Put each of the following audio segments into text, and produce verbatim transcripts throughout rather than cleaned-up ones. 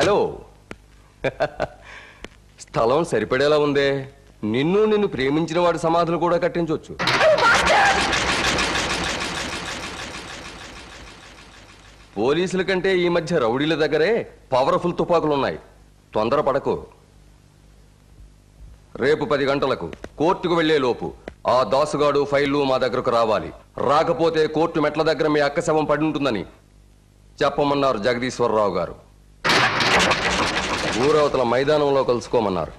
Hello. Stallone Seripedella on the Ninu Ninu Preminjino or Samadhan Goda Katinjochu. Police look and take image Raudilla the Gare, powerful Tupaclonai, Tondra Padaco Repu Padigantalaku, Court to Velelopu, A Dasagadu, Failu Madagraravali, Ragapote, Court to Metalagrami Akasavan Paduntunani, Chapaman or Jagdishwar Rao Garu. ఊరవతల మైదానంలో కలుసుకోమన్నారు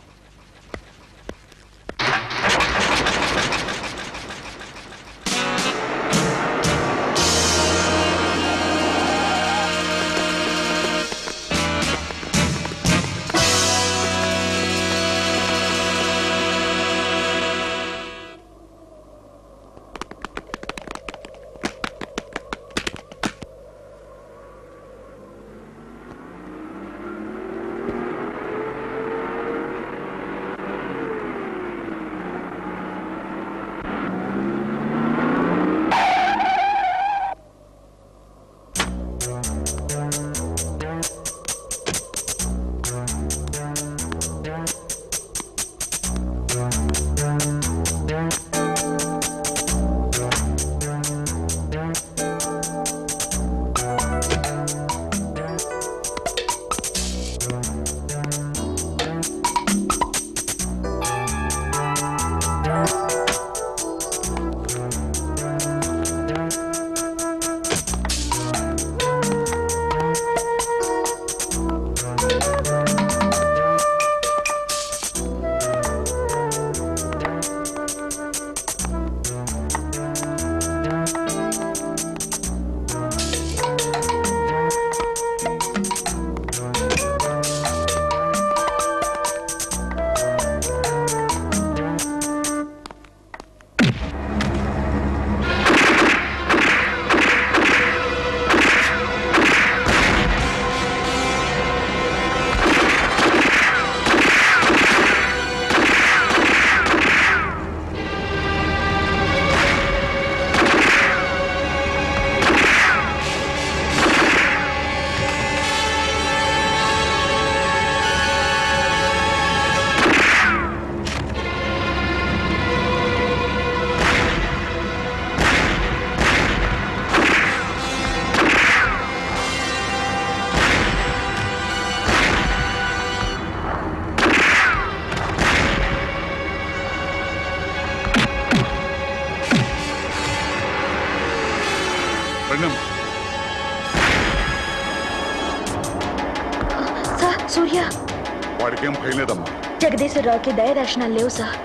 Jagdishwarrao దయ దర్శనం లేవు sir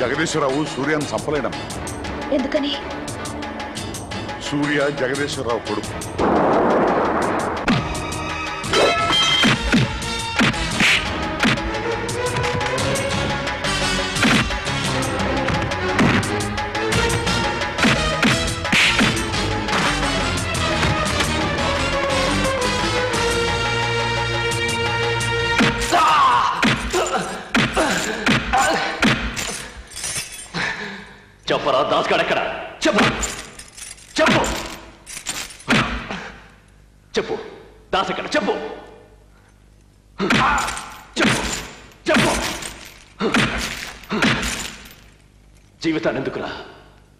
Jagadeeswara Rao సూర్యను చంపలేడమ్మా ఎందుకని సూర్య జగదీశ్వరరావు కొడుకు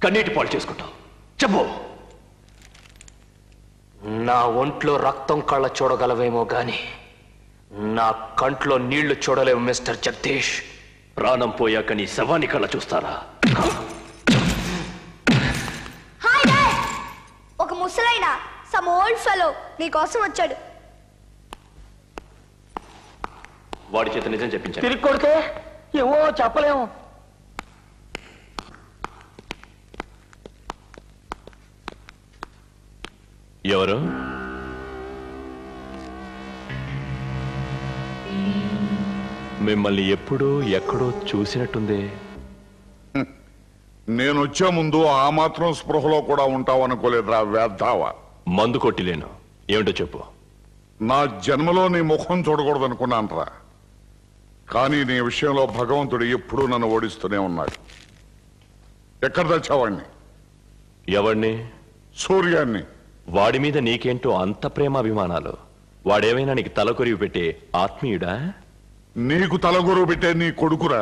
కన్నీటి పాలు చేసుకుంటావు చెప్పు నా ఒంట్లో రక్తం కళ్ళ చూడగలవేమో గాని నా కంట్లో నీళ్లు చూడలేవు మిస్టర్ జగదీష్ ప్రాణం పోయాక నీ శవాన్ని కళ్ళ చూస్తారా హాయ్ గాయ్స్ ఒక ముసలైన సమ్ ఓల్డ్ ఫెలో నీ కోసం వచ్చాడు వాడి చేత నిజం చెప్పించా తిరిగి కొడితే ఏవో చెప్పలేము ఎవరు మిమ్మల్ని ఎప్పుడో ఎక్కడో చూసినట్టుంది నేను వచ్చే ముందు ఆ మాత్రం స్పృహలో కూడా ఉంటావనుకోలేదురా వేద్దావా మందు కొట్టిలేను ఏమిటో చెప్పు నా జన్మలో నీ ముఖం చూడకూడదు అనుకున్నానరా కానీ నీ విషయంలో భగవంతుడు ఎప్పుడూ నన్ను ఓడిస్తూనే ఉన్నాడు ఎక్కడ తెచ్చావాణ్ణి ఎవరిని సూర్యాన్ని వాడి మీద నీకేంటో అంత ప్రేమాభిమానాలు వాడేమైనా నీకు తలకొరివి పెట్టే ఆత్మీయుడా? నీకు తలకొరువు పెట్టే నీ కొడుకురా.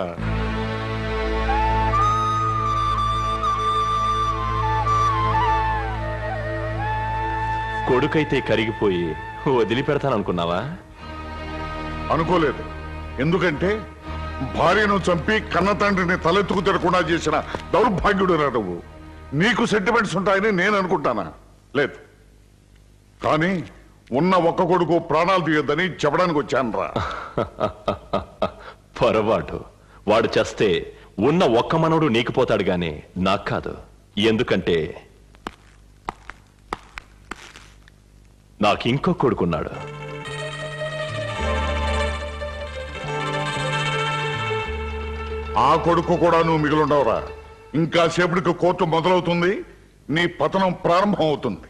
కొడుకైతే కరిగిపోయి వదిలిపెడతాననుకున్నావా? అనుకోలేదు. ఎందుకంటే భార్యను చంపి కన్న తండ్రిని తలెత్తుకు తిరగకుండా చేసిన దౌర్భాగ్యుడు రా నువ్వు. నీకు సెంటిమెంట్స్ ఉంటాయని నేను అనుకుంటానా? లేదు. కానీ ఉన్న ఒక్క కొడుకు ప్రాణాలు తీయొద్దని చెప్పడానికి వచ్చాను రా. పొరపాటు. వాడు చేస్తే ఉన్న ఒక్క మనవుడు నీకు పోతాడు గాని నాకు కాదు. ఎందుకంటే నాకు ఇంకో కొడుకున్నాడు. ఆ కొడుకు కూడా నువ్వు మిగిలిండవురా. ఇంకా సేపటికి కోర్టు మొదలవుతుంది, నీ పతనం ప్రారంభం అవుతుంది.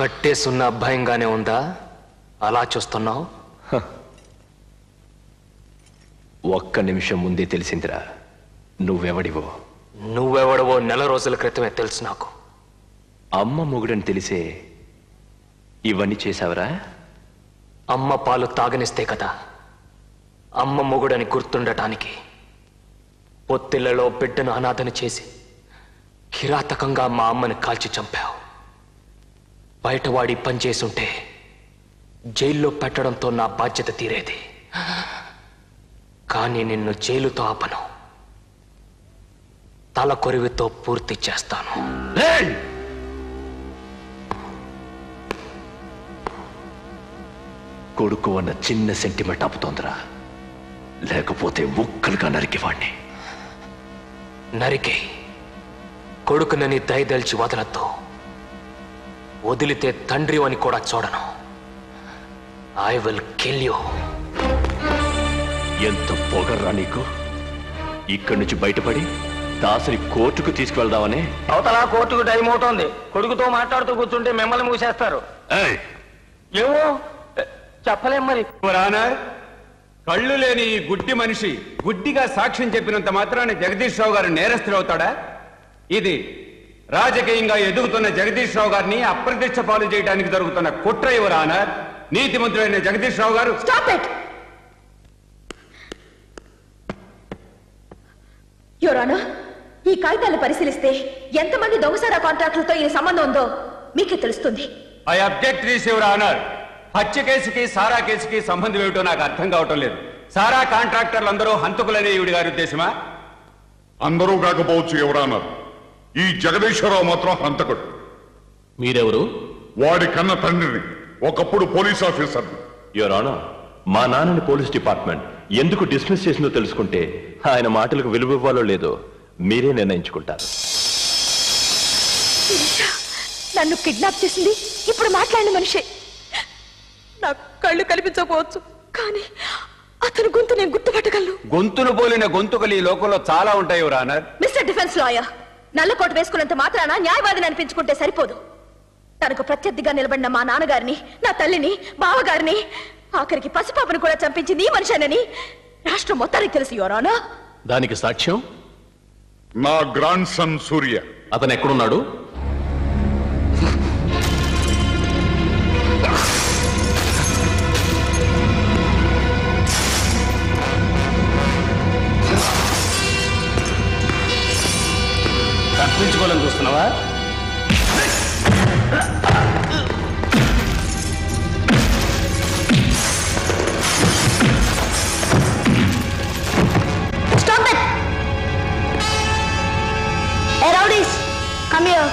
కట్టేసున్న అభయంగానే ఉందా అలా చూస్తున్నావు? ఒక్క నిమిషం ముందే తెలిసిందిరా నువ్వెవడివో. నువ్వెవడవో నెల రోజుల క్రితమే తెలుసు నాకు. అమ్మ మొగుడని తెలిసే ఇవన్నీ చేశావరా? అమ్మ పాలు తాగనిస్తే కదా అమ్మ మొగుడని గుర్తుండటానికి. పొత్తిళ్లలో బిడ్డను అనాథను చేసి కిరాతకంగా మా అమ్మని కాల్చి చంపావు. బయటవాడి పని చేసుంటే జైల్లో పెట్టడంతో నా బాధ్యత తీరేది. కానీ నిన్ను జైలుతో ఆపను, తల కొరివితో పూర్తి చేస్తాను. కొడుకు అన్న చిన్న సెంటిమెంట్ ఆపుతోందిరా, లేకపోతే ముక్కలుగా నరికివాణ్ణి. నరికే కొడుకునని దయదలిచి వదలతో. వదిలితే తండ్రి అని కూడా చూడను. I will kill you. ఎంత పొగర్రా నీకు! ఇక్కడి నుంచి బయటపడి దాసరి కోర్టుకు తీసుకువెళ్దామని. అవతల కోర్టుకు టైం అవుతోంది. కొడుకుతో మాట్లాడుతూ కూర్చుంటే మిమ్మల్ని మూసేస్తారు. ఏమో చెప్పలేం మరి. కళ్ళు లేని ఈ గుడ్డి మనిషి గుడ్డిగా సాక్ష్యం చెప్పినంత మాత్రాన్ని జగదీష్ రావు గారు నేరస్తులవుతాడా? ఇది రాజకీయంగా ఎదుగుతున్న జగదీష్ రావు గారిని అప్రతిష్ట పాలు చేయడానికి జరుగుతున్న కుట్ర. ఎవరు ఆనర్? నీతి మంత్రులైన జగదీష్ రావు గారు. ఈ కాగితాలు పరిశీలిస్తే ఎంతమంది దొంగసారా కాంట్రాక్టులతో ఈ సంబంధం ఉందో మీకే తెలుస్తుంది. I object this your honour. హత్య కేసుకి సారా కేసుకి సంబంధం ఏమిటో నాకు అర్థం కావటం లేదు. సారా కాంట్రాక్టర్లు అందరూ హంతకులనే ఈవిడి గారి ఉద్దేశమా? అందరూ కాకపోవచ్చు యువర్ ఆనర్. ఈ జగదీశ్వరరావు మాత్రం హంతకుడు. మీరెవరు? వాడి కన్న తండ్రిని, ఒకప్పుడు పోలీస్ ఆఫీసర్. యువర్ ఆనర్, మా నాన్నని పోలీస్ డిపార్ట్మెంట్ ఎందుకు డిస్మిస్ చేసిందో తెలుసుకుంటే ఆయన మాటలకు విలువ ఇవ్వాలో లేదో మీరే నిర్ణయించుకుంటారు. నన్ను కిడ్నాప్ చేసింది ఇప్పుడు మాట్లాడిన మనిషే. నా కళ్ళు కనిపించకపోవచ్చు, కానీ అతని గొంతు నేను గుర్తుపట్టగలను. గొంతును పోలిన గొంతుకలు ఈ లోకంలో చాలా ఉంటాయి your honour. Mister defence lawyer, నల్లకోట వేసుకున్నంత మాత్రాన న్యాయవాదిని అనిపించుకుంటే సరిపోదు. తనకు ప్రత్యర్థిగా నిలబడిన మా నాన్నగారిని, నా తల్లిని, బావగారిని, ఆఖరికి పసిపాపను కూడా చంపించింది ఈ మనిషేనని రాష్ట్రం మొత్తానికి తెలుసు యువర్ ఆనర్. దానికి సాక్ష్యం నా గ్రాండ్ సన్ సూర్య. అతను ఎక్కడున్నాడు? తప్పించుకోవాలని చూస్తున్నావా? Stop it! Hey, Rowdies, come here.